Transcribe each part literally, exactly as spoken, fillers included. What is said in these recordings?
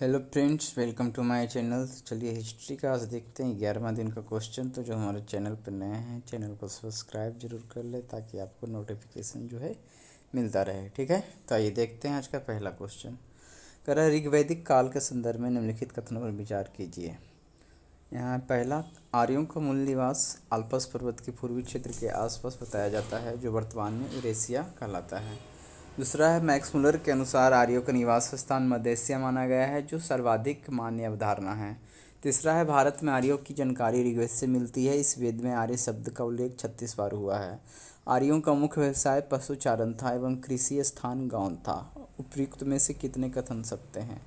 Hello friends, welcome to my channel. चलिए history का आज देखते हैं ग्यारहवां दिन का क्वेश्चन। तो जो हमारे चैनल पर नए हैं, चैनल को सब्सक्राइब जरूर कर ले ताकि आपको नोटिफिकेशन जो है मिलता रहे। ठीक है, तो आइए देखते हैं आज का पहला क्वेश्चन। कह रहा है ऋग्वैदिक काल के संदर्भ में निम्नलिखित कथनों पर विचार कीजिए। यहाँ पहला, आर्यों का मूल निवास आल्पस पर्वत के पूर्वी क्षेत्र के आसपास बताया जाता है जो वर्तमान में यूरेशिया कहलाता है। दूसरा है मैक्स मुलर के अनुसार आर्यों का निवास स्थान मध्य एशिया माना गया है जो सर्वाधिक मान्य अवधारणा है। तीसरा है भारत में आर्यों की जानकारी ऋग्वेद से मिलती है। इस वेद में आर्य शब्द का उल्लेख छत्तीस बार हुआ है। आर्यों का मुख्य व्यवसाय पशुचारण था एवं कृषि स्थान गाँव था। उपयुक्त में से कितने कथन सकते हैं?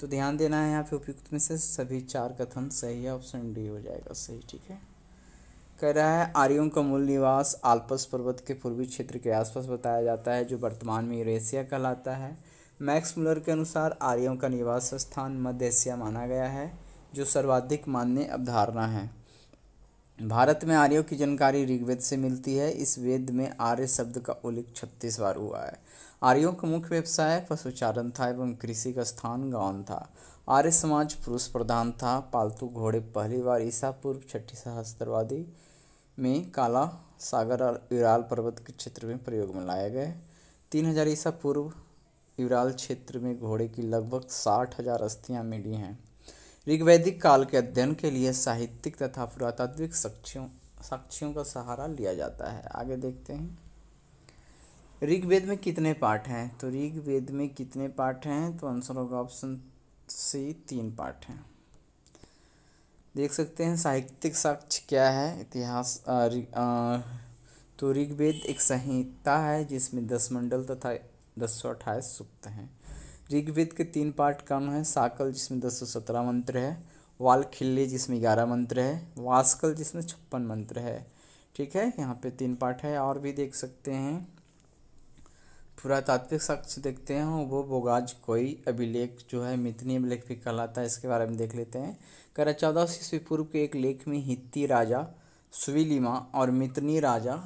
तो ध्यान देना है यहाँ पे उपयुक्त में से सभी चार कथन सही है। ऑप्शन डी हो जाएगा सही। ठीक है, कह रहा है आर्यों का मूल निवास आल्पस पर्वत के पूर्वी क्षेत्र के आसपास बताया जाता है जो वर्तमान में यूरेशिया कहलाता है। मैक्स मुलर के अनुसार आर्यों का निवास स्थान मध्य एशिया माना गया है जो सर्वाधिक मान्य अवधारणा है। भारत में आर्यों की जानकारी ऋग्वेद से मिलती है। इस वेद में आर्य शब्द का उल्लेख छत्तीस बार हुआ है। आर्यों का मुख्य व्यवसाय पशुचारण था एवं कृषि का स्थान गाँव था। आर्य समाज पुरुष प्रधान था। पालतू घोड़े पहली बार ईसा पूर्व छठी सहस्त्रवादी में काला सागर और यूराल पर्वत के क्षेत्र में प्रयोग में लाए गए। तीन हज़ार ईसा पूर्व यूराल क्षेत्र में घोड़े की लगभग साठ हज़ार अस्थियाँ मिली हैं। ऋग्वैदिक काल के अध्ययन के लिए साहित्यिक तथा पुरातात्विक साक्ष्यों साक्ष्यों का सहारा लिया जाता है। आगे देखते हैं ऋग्वेद में कितने पाठ हैं। तो ऋग्वेद में कितने पाठ हैं? तो आंसर होगा ऑप्शन सी, तीन पाठ हैं। देख सकते हैं साहित्यिक साक्ष्य क्या है। इतिहास आ, आ, तो ऋग्वेद एक संहिता है जिसमें दस मंडल तथा दस सौ अट्ठाईस सूक्त हैं। ऋग्वेद के तीन पार्ट कौन है? साकल जिसमें दस सौ सत्रह मंत्र है, वालखिल्य जिसमें ग्यारह मंत्र है, वास्कल जिसमें छप्पन मंत्र है। ठीक है, यहाँ पे तीन पार्ट है। और भी देख सकते हैं पुरातात्विक साक्ष्य देखते हैं वो बोगाजकोई अभिलेख जो है मितनी अभिलेख भी कहलाता है। इसके बारे में देख लेते हैं। करा चौदह सौ ईस्वी पूर्व के एक लेख में हित्ती राजा सुविलिमा और मितनी राजा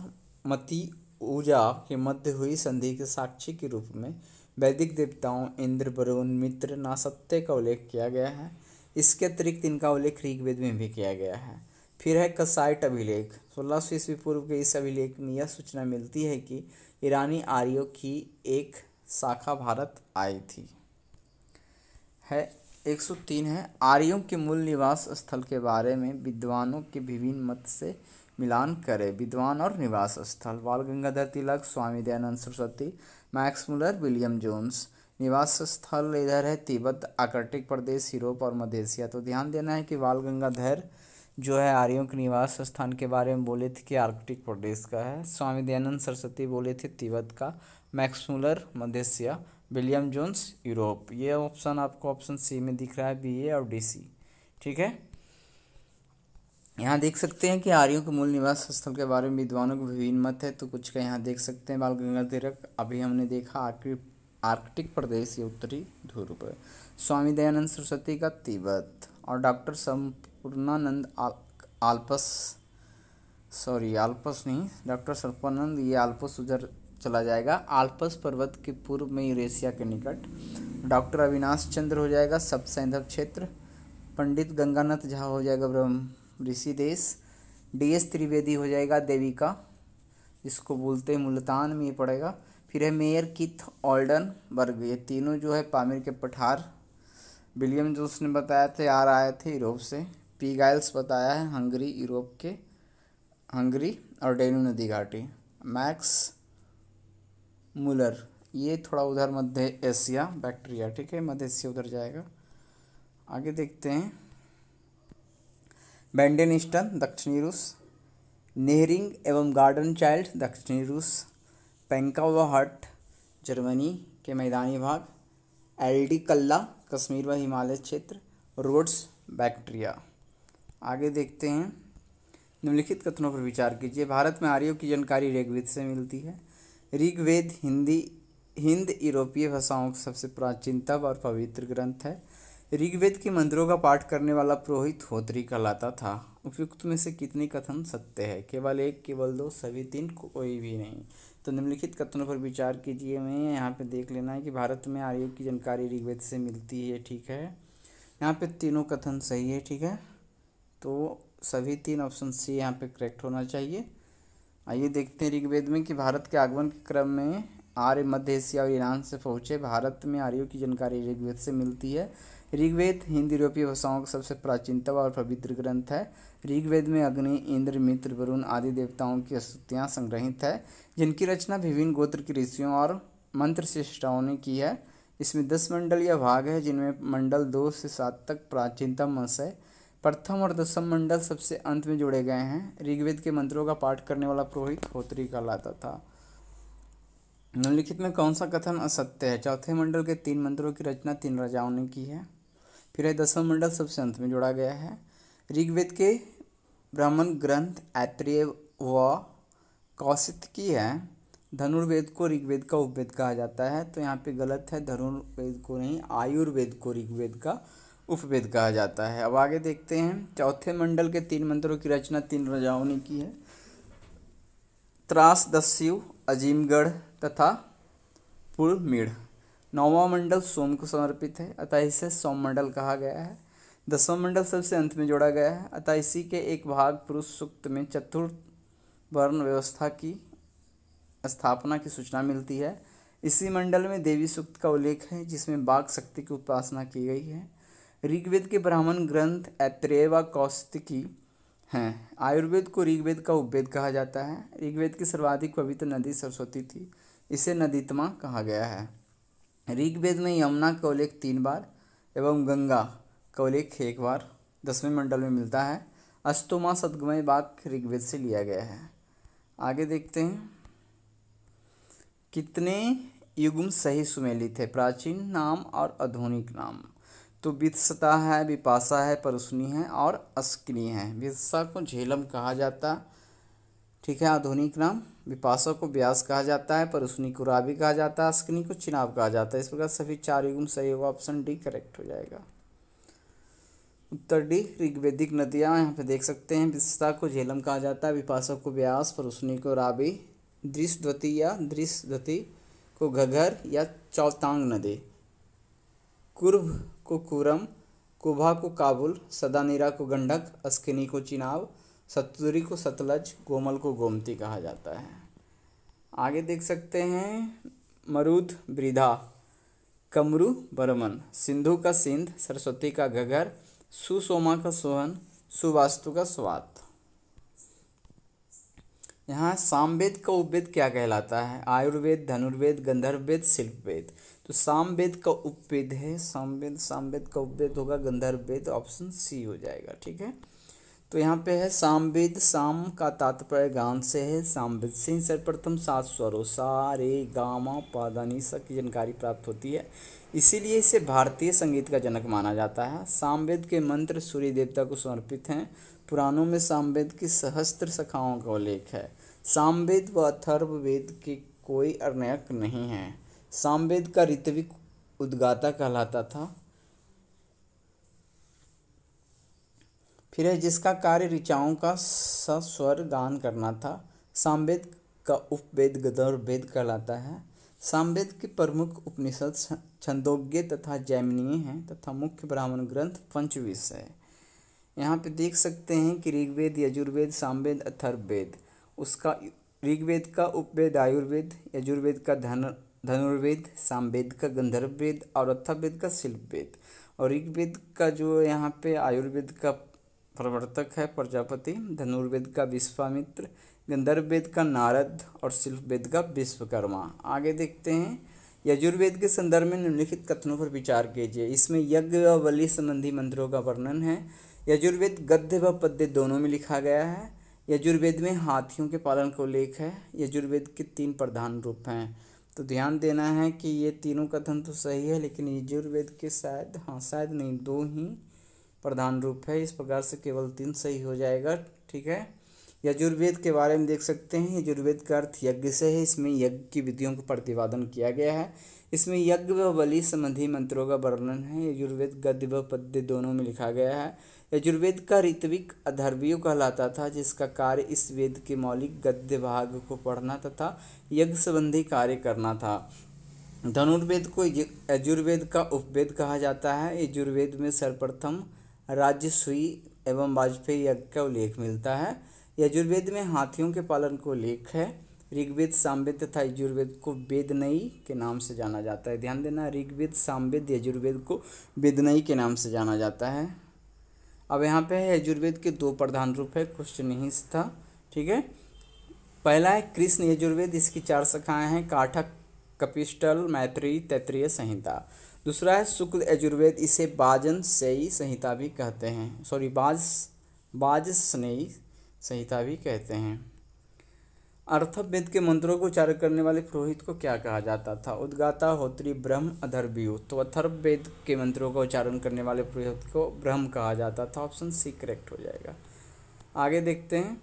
मती ऊजा के मध्य हुई संधि के साक्षी के रूप में वैदिक देवताओं इंद्र, वरुण, मित्र, नासत्य का उल्लेख किया गया है। इसके अतिरिक्त इनका उल्लेख ऋग्वेद में भी किया गया है। फिर है कसाइट अभिलेख। सोलह सौ ईस्वी पूर्व के इस अभिलेख में यह सूचना मिलती है कि ईरानी आर्यों की एक शाखा भारत आई थी। है एक सौ तीन है आर्यों के मूल निवास स्थल के बारे में विद्वानों के विभिन्न मत से मिलान करें। विद्वान और निवास स्थल Bal Gangadhar Tilak, Swami Dayanand Saraswati, Max Muller, William Jones. निवास स्थल इधर है तिब्बत, आर्कटिक प्रदेश, यूरोप और मध्य एशिया। तो ध्यान देना है कि बाल गंगाधर जो है आर्यों के निवास स्थान के बारे में बोले थे कि आर्कटिक प्रदेश का है। स्वामी दयानंद सरस्वती बोले थे तिब्बत का। मैक्स मुलर मध्य एशिया, विलियम जोन्स यूरोप। ये ऑप्शन आपको ऑप्शन सी में दिख रहा है, बी ए और डी सी। ठीक है, यहाँ देख सकते हैं कि आर्यों के मूल निवास स्थल के बारे में विद्वानों के विभिन्न मत है। तो कुछ का यहाँ देख सकते हैं बाल गंगाधर तिलक, अभी हमने देखा आर्कटिक आर्कटिक प्रदेश या उत्तरी ध्रुव। स्वामी दयानंद सरस्वती का तिब्बत और डॉक्टर सम पूर्णानंद आल्पस सॉरी आल्पस नहीं डॉक्टर सर्पानंद ये आल्पस उधर चला जाएगा। आल्पस पर्वत के पूर्व में यूरेशिया के निकट डॉक्टर अविनाश चंद्र हो जाएगा सप्तसिंधु क्षेत्र। पंडित गंगानाथ झा हो जाएगा ब्रह्म ऋषि देश। डी एस त्रिवेदी हो जाएगा देविका, इसको बोलते हैं मुल्तान में ये पड़ेगा। फिर है मेयर किथ ऑल्डन बर्ग। ये तीनों जो है पामेर के पठार। विलियम जोन्स ने बताया थे यार आए थे यूरोप से। पी गाइल्स बताया है हंगरी, यूरोप के हंगरी और डेन्यू नदी घाटी। मैक्स मुलर ये थोड़ा उधर मध्य एशिया बैक्टीरिया। ठीक है, मध्य एशिया उधर जाएगा। आगे देखते हैं बेंडेनिस्टन दक्षिणी रूस, नेहरिंग एवं गार्डन चाइल्ड दक्षिणी रूस, पेंकावा हट जर्मनी के मैदानी भाग, एल्डी कल्ला कश्मीर व हिमालय क्षेत्र, रोड्स बैक्टीरिया। आगे देखते हैं निम्नलिखित कथनों पर विचार कीजिए। भारत में आर्यों की जानकारी ऋग्वेद से मिलती है। ऋग्वेद हिंदी हिंद यूरोपीय भाषाओं का सबसे प्राचीनतम और पवित्र ग्रंथ है। ऋग्वेद के मंत्रों का पाठ करने वाला पुरोहित होत्री कहलाता था। उपयुक्त में से कितने कथन सत्य है? केवल एक, केवल दो, सभी तीन, कोई भी नहीं। तो निम्नलिखित कथनों पर विचार कीजिए। मैं यहाँ पे देख लेना है कि भारत में आर्यों की जानकारी ऋग्वेद से मिलती है। ठीक है, यहाँ पे तीनों कथन सही है, ठीक है। तो सभी तीन ऑप्शन सी यहाँ पे करेक्ट होना चाहिए। आइए देखते हैं ऋग्वेद में कि भारत के आगमन के क्रम में आर्य मध्य एशिया और ईरान से पहुँचे। भारत में आर्यों की जानकारी ऋग्वेद से मिलती है। ऋग्वेद हिंदी यूरोपीय भाषाओं का सबसे प्राचीनतम और पवित्र ग्रंथ है। ऋग्वेद में अग्नि, इंद्र, मित्र, वरुण आदि देवताओं की स्तुतियाँ संग्रहित है, जिनकी रचना विभिन्न गोत्र के ऋषियों और मंत्र श्रेष्ठाओं ने की है। इसमें दस मंडल या भाग है, जिनमें मंडल दो से सात तक प्राचीनतम अंश है। प्रथम और दसम मंडल सबसे अंत में जोड़े गए हैं। ऋग्वेद के मंत्रों का पाठ करने वाला पुरोहित होत्री कहलाता था। निम्नलिखित में कौन सा कथन असत्य है? चौथे मंडल के तीन मंत्रों की रचना तीन राजाओं ने की है। फिर दसवां मंडल सबसे अंत में जोड़ा गया है। ऋग्वेद के ब्राह्मण ग्रंथ ऐतरेय व कौसितकी है। धनुर्वेद को ऋग्वेद का उपवेद कहा जाता है, तो यहाँ पे गलत है। धनुर्वेद को नहीं, आयुर्वेद को ऋग्वेद का उपवेद कहा जाता है। अब आगे देखते हैं, चौथे मंडल के तीन मंत्रों की रचना तीन राजाओं ने की है। त्रासदस्यु, अजीमगढ़ तथा पुलमीढ़। नौवां मंडल सोम को समर्पित है, अतः इसे सोम मंडल कहा गया है। दसवां मंडल सबसे अंत में जोड़ा गया है, अतः इसी के एक भाग पुरुष सूक्त में चतुर्थ वर्ण व्यवस्था की स्थापना की सूचना मिलती है। इसी मंडल में देवी सूक्त का उल्लेख है, जिसमें बाघ शक्ति की उपासना की गई है। ऋग्वेद के ब्राह्मण ग्रंथ ऐतरेय व कौसितकी हैं। आयुर्वेद को ऋग्वेद का उपवेद कहा जाता है। ऋग्वेद की सर्वाधिक पवित्र नदी सरस्वती थी, इसे नदीतमा कहा गया है। ऋग्वेद में यमुना का उल्लेख तीन बार एवं गंगा का उल्लेख एक बार दसवें मंडल में मिलता है। अस्तोमा सद्गमय वाक्य ऋग्वेद से लिया गया है। आगे देखते हैं, कितने युग्म सही सुमेलित है? प्राचीन नाम और आधुनिक नाम। तो वित्सता है, विपाशा है, परुष्णी है और अस्किनी है। वित्सा को झेलम कहा जाता, ठीक है, आधुनिक नाम। विपाशा को ब्यास कहा जाता है, परुष्णी को रावी कहा जाता है, अस्किनी को चिनाब कहा जाता है। इस प्रकार सभी चार युग्म सही होगा, ऑप्शन डी करेक्ट हो जाएगा। उत्तर डी। ऋग्वेदिक नदियाँ यहाँ पे देख सकते हैं, वित्सता को झेलम कहा जाता है, विपाशा को ब्यास, परुष्णी को रावी, दृशद्वती या दृशद्वती को घघर या चौतांग नदी, कुर्भ को कुरम, कुभा को काबुल, सदानीरा को गंडक, अस्किनी को चिनाब, सतुरी को सतलज, गोमल को गोमती कहा जाता है। आगे देख सकते हैं, मरुद वृद्धा, कमरू बर्मन, सिंधु का सिंध, सरस्वती का घघर, सुसोमा का सोहन, सुवास्तु का स्वात। यहाँ सामवेद का उपवेद क्या कहलाता है? आयुर्वेद, धनुर्वेद, गंधर्व वेद, शिल्प वेद। तो सामवेद का उपवेद है, सामवेद सामवेद का उपवेद होगा गंधर्व वेद, ऑप्शन सी हो जाएगा, ठीक है। तो यहाँ पे है सामवेद, साम का तात्पर्य गान से है। सामवेद से ही सर्वप्रथम सात स्वरों सा, रे, गामा, पादानी की जानकारी प्राप्त होती है, इसीलिए इसे भारतीय संगीत का जनक माना जाता है। सामवेद के मंत्र सूर्य देवता को समर्पित हैं। पुराणों में सामवेद की सहस्त्र शाखाओं का उल्लेख है। सामवेद व अथर्व वेद के कोई अर्णयक नहीं है। सामवेद का ऋत्विक उद्गाता कहलाता था। फिर है जिसका कार्य ऋचाओं का सस्वर गान करना था। सामवेद का उपवेद गंधर्व वेद कहलाता है। सामवेद के प्रमुख उपनिषद छंदोग्य तथा जैमिनीय हैं तथा मुख्य ब्राह्मण ग्रंथ पंचविश है। यहाँ पे देख सकते हैं कि ऋग्वेद, यजुर्वेद, सामवेद, अथर्ववेद, उसका ऋग्वेद का उपवेद आयुर्वेद, यजुर्वेद का धन धनुर्वेद, सामवेद का गंधर्व वेद और अथर्ववेद का शिल्प वेद। और ऋग्वेद का जो यहाँ पे आयुर्वेद का प्रवर्तक है प्रजापति, धनुर्वेद का विश्वामित्र, गंधर्व वेद का नारद और शिल्प वेद का विश्वकर्मा। आगे देखते हैं, यजुर्वेद के संदर्भ में निम्नलिखित कथनों पर विचार कीजिए। इसमें यज्ञ व बलि संबंधी मंत्रों का वर्णन है। यजुर्वेद गद्य व पद्य दोनों में लिखा गया है। यजुर्वेद में हाथियों के पालन का उल्लेख है। यजुर्वेद के तीन प्रधान रूप हैं। तो ध्यान देना है कि ये तीनों कथन तो सही है, लेकिन यजुर्वेद के शायद हाँ शायद नहीं दो ही प्रधान रूप है। इस प्रकार से केवल तीन सही हो जाएगा, ठीक है। यजुर्वेद के बारे में देख सकते हैं, यजुर्वेद का अर्थ यज्ञ से है। इसमें यज्ञ की विधियों का प्रतिपादन किया गया है। इसमें यज्ञ व बलि संबंधी मंत्रों का वर्णन है। यजुर्वेद गद्य व पद्य दोनों में लिखा गया है। यजुर्वेद का ऋत्विक अधर्वीय कहलाता था, जिसका कार्य इस वेद के मौलिक गद्य भाग को पढ़ना तथा यज्ञ संबंधी कार्य करना था। धनुर्वेद को यजुर्वेद का उपवेद कहा जाता है। यजुर्वेद में सर्वप्रथम राजसूय एवं वाजपेयी यज्ञ का उल्लेख मिलता है। यजुर्वेद में हाथियों के पालन को उल्लेख है। ऋग्वेद सामवेद तथा यजुर्वेद को वेदनई के नाम से जाना जाता है। ध्यान देना, ऋग्वेद सामवेद यजुर्वेद को वेदनई के नाम से जाना जाता है। अब यहाँ पे है यजुर्वेद के दो प्रधान रूप है, क्वेश्चन यहीं से था, ठीक है। पहला है कृष्ण यजुर्वेद, इसकी चार शाखाएँ हैं, काठक, कपिष्टल, मैत्री, तैत्रीय संहिता। दूसरा है शुक्ल यजुर्वेद, इसे बाजन सेई संहिता भी कहते हैं, सॉरी बाज बाजस्नेयी संहिता भी कहते हैं। अर्थवेद के मंत्रों को उच्चारण करने वाले पुरोहित को क्या कहा जाता था? उद्गाता, होत्री, ब्रह्म, अधर्व्यू। तो अथर्ववेद के मंत्रों का उच्चारण करने वाले पुरोहित को ब्रह्म कहा जाता था, ऑप्शन सी करेक्ट हो जाएगा। आगे देखते हैं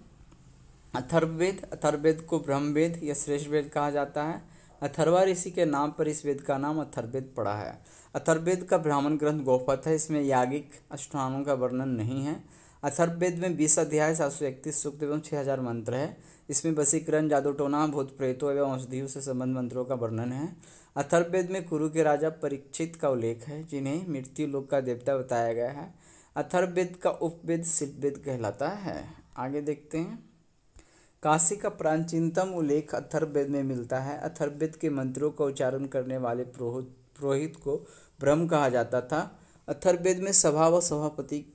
अथर्ववेद। अथर्ववेद को ब्रह्मवेद या श्रेष्ठ वेद कहा जाता है। अथर्वा ऋषि के नाम पर इस वेद का नाम अथर्ववेद पड़ा है। अथर्ववेद का ब्राह्मण ग्रंथ गोपथ है, इसमें यागिक अनुष्ठानों का वर्णन नहीं है। अथर्ववेद में बीस अध्याय, सात सौ इकतीस सूक्त एवं छः हज़ार मंत्र है। इसमें वसीकरण, जादू टोना, भूत प्रेतों एवं औषधियों से संबंध मंत्रों का वर्णन है। अथर्ववेद में कुरु के राजा परीक्षित का उल्लेख है, जिन्हें मृत्यु लोक का देवता बताया गया है। अथर्ववेद का उपवेद शिल्पवेद कहलाता है। आगे देखते हैं काशी का प्राचीनतम उल्लेख अथर्ववेद में मिलता है। अथर्ववेद के मंत्रों का उच्चारण करने वाले पुरोहित को ब्रह्म कहा जाता था। अथर्ववेद में सभा व सभापति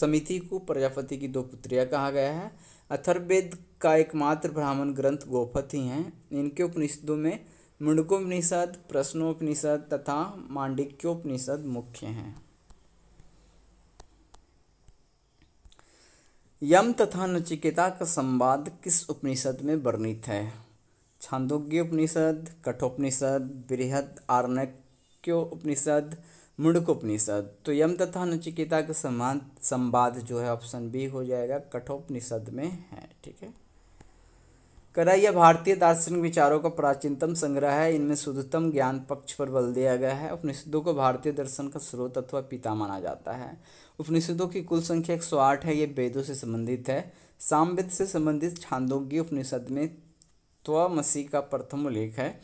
समिति को प्रजापति की दो पुत्रियां कहा गया है। अथर्ववेद का एकमात्र ब्राह्मण ग्रंथ गोपथ ही हैं। इनके उपनिषदों में मुंडकोपनिषद, प्रश्नोपनिषद तथा मांडुक्योपनिषद मुख्य हैं। यम तथा नचिकेता का संवाद किस उपनिषद में वर्णित है? छांदोग्य उपनिषद, कठोपनिषद, बृहदारण्यक उपनिषद, मुंडकोपनिषद। तो यम तथा नचिकेता का संवाद संवाद जो है ऑप्शन बी हो जाएगा, कठोपनिषद में है, ठीक है। करैया भारतीय दार्शनिक विचारों का प्राचीनतम संग्रह है। इनमें शुद्धतम ज्ञान पक्ष पर बल दिया गया है। उपनिषदों को भारतीय दर्शन का स्रोत अथवा पिता माना जाता है। उपनिषदों की कुल संख्या एक सौ आठ है। ये वेदों से संबंधित है। सामवेद से संबंधित छांदोग्य उपनिषद में त्वमसि का प्रथम उल्लेख है।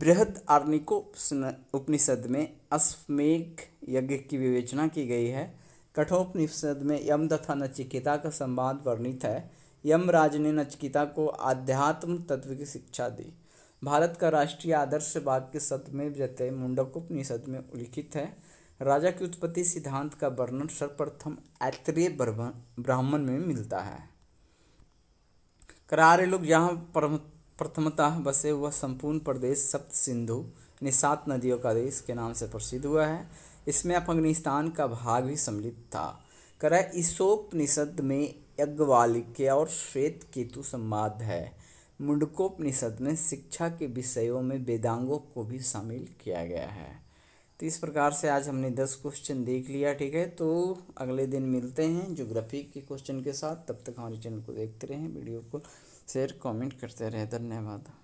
बृहदारण्यक उपनिषद में अश्वमेघ यज्ञ की विवेचना की गई है। कठोपनिषद में यम तथा नचिकेता का संवाद वर्णित है। यमराज ने नचिकेता को आध्यात्म तत्व की शिक्षा दी। भारत का राष्ट्रीय आदर्श वाक्य सतमेव जयते मुंडकोपनिषद में उल्लिखित है। राजा की उत्पत्ति सिद्धांत का वर्णन सर्वप्रथम ऐतरेय ब्राह्मण में मिलता है। करारे लोग जहाँ प्रथमतः बसे हुआ संपूर्ण प्रदेश सप्तसिंधु सात नदियों का देश के नाम से प्रसिद्ध हुआ है। इसमें अफगानिस्तान का भाग भी सम्मिलित था। कराय ईशोपनिषद में यज्ञवाल्क्य और श्वेतकेतु संवाद है। मुंडकोपनिषद में शिक्षा के विषयों में वेदांगों को भी शामिल किया गया है। तो इस प्रकार से आज हमने दस क्वेश्चन देख लिया, ठीक है। तो अगले दिन मिलते हैं ज्योग्राफी के क्वेश्चन के साथ। तब तक हमारे चैनल को देखते रहें, वीडियो को शेयर कमेंट करते रहें। धन्यवाद।